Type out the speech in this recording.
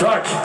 Tak.